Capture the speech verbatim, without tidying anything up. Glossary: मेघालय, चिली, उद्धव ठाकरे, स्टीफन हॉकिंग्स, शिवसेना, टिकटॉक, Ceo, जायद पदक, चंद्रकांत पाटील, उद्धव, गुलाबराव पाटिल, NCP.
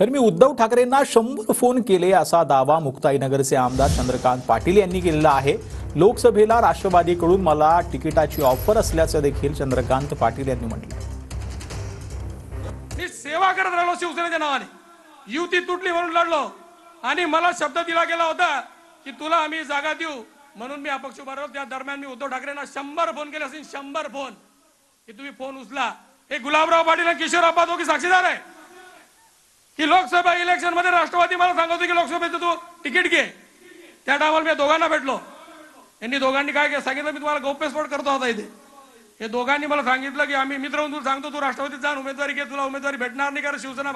तर मी उद्धव ठाकरेंना शंभर फोन केले असा दावा मुक्ताईनगरचे आमदार चंद्रकांत पाटील यांनी केलेला आहे। लोकसभेला राष्ट्रवादीकडून मला तिकिटाची ऑफर असल्याचं देखील चंद्रकांत पाटील यांनी म्हटलं। मी सेवा करत राहिलो शिवसेनेच्या नावाने, युती तुटली म्हणून लढलो आणि मला शब्द दिला गेला होता की तुला आम्ही जागा देऊ म्हणून मी अपक्ष उभारलो। त्या दरम्यान मी उद्धव ठाकरेंना शंभर फोन केले असेल, शंभर फोन की तुम्ही फोन उचला। हे गुलाबराव पाटिल आणि किशोर आबा दोघे साक्षीदार आहे की लोकसभा इलेक्शन मध्ये राष्ट्रवादी मला सांगतो की लोकसभेचं तू तिकीट घे। त्या टायमाला मी दोघांना भेटलो, यांनी दोघांनी काय सांगितलं मी तुम्हाला गोप्यस्फोट करतो होता इथे। हे दोघांनी मला सांगितलं की आम्ही मित्र म्हणून सांगतो तू राष्ट्रवादीत जा, उमेदवारी घे, तुला उमेदवारी भेटणार नाही कारण शिवसेना